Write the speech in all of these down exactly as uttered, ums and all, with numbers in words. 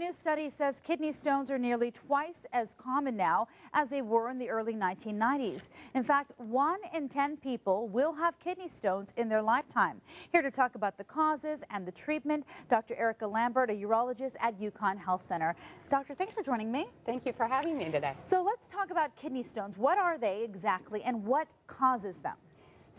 new study says kidney stones are nearly twice as common now as they were in the early nineteen nineties. In fact, one in ten people will have kidney stones in their lifetime. Here to talk about the causes and the treatment, Doctor Erica Lambert, a urologist at UConn Health Center. Doctor, thanks for joining me. Thank you for having me today. So let's talk about kidney stones. What are they exactly and what causes them?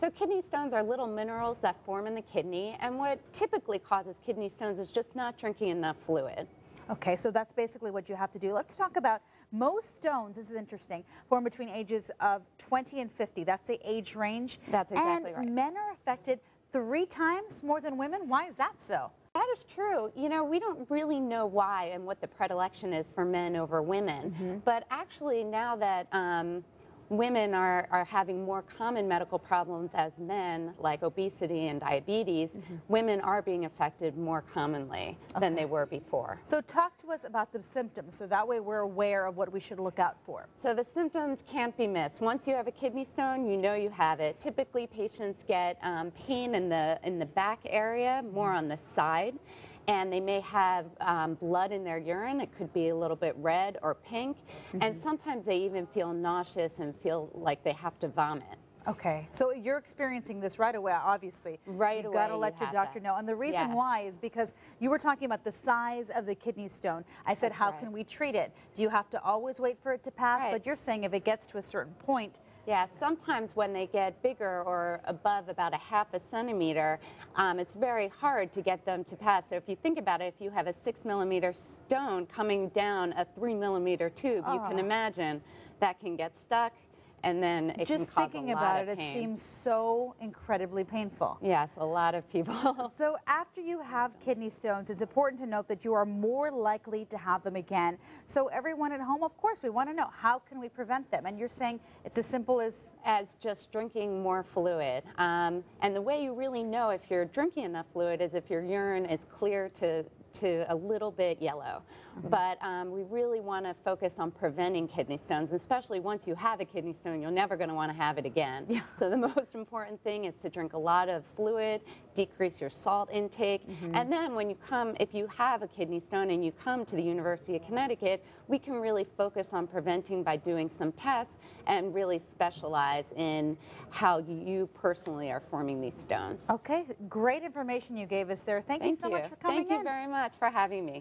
So kidney stones are little minerals that form in the kidney, and what typically causes kidney stones is just not drinking enough fluid. Okay, so that's basically what you have to do. Let's talk about most stones, this is interesting, form between ages of twenty and fifty. That's the age range. That's exactly and right. And men are affected three times more than women. Why is that so? That is true. You know, we don't really know why and what the predilection is for men over women. Mm-hmm. But actually, now that um, women are, are having more common medical problems as men, like obesity and diabetes, mm-hmm. women are being affected more commonly okay. than they were before. So talk to us about the symptoms, so that way we're aware of what we should look out for. So the symptoms can't be missed. Once you have a kidney stone, you know you have it. Typically, patients get um, pain in the, in the back area, more mm-hmm. on the side, and they may have um, blood in their urine. It could be a little bit red or pink, mm-hmm. and sometimes they even feel nauseous and feel like they have to vomit. Okay, so you're experiencing this right away, obviously. Right You've away, got to let you your doctor that. know. And the reason yes. why is because you were talking about the size of the kidney stone. I said, That's how right. can we treat it? Do you have to always wait for it to pass? Right. But you're saying if it gets to a certain point. Yeah, sometimes when they get bigger or above about a half a centimeter, um, it's very hard to get them to pass. So if you think about it, if you have a six millimeter stone coming down a three millimeter tube, oh. you can imagine that can get stuck. And then it just can thinking cause a lot about it, pain. It seems so incredibly painful. Yes, a lot of people. So after you have kidney stones, it's important to note that you are more likely to have them again. So everyone at home, of course, we want to know how can we prevent them. And you're saying it's as simple as as just drinking more fluid. Um, and the way you really know if you're drinking enough fluid is if your urine is clear to. to a little bit yellow. Mm-hmm. But um, we really want to focus on preventing kidney stones, especially once you have a kidney stone, you're never going to want to have it again. Yeah. So the most important thing is to drink a lot of fluid, decrease your salt intake, mm-hmm. and then when you come, if you have a kidney stone and you come to the University of Connecticut, we can really focus on preventing by doing some tests and really specialize in how you personally are forming these stones. Okay, great information you gave us there. Thank, Thank you so you. much for coming Thank in. Thank you very much. Thank you for having me.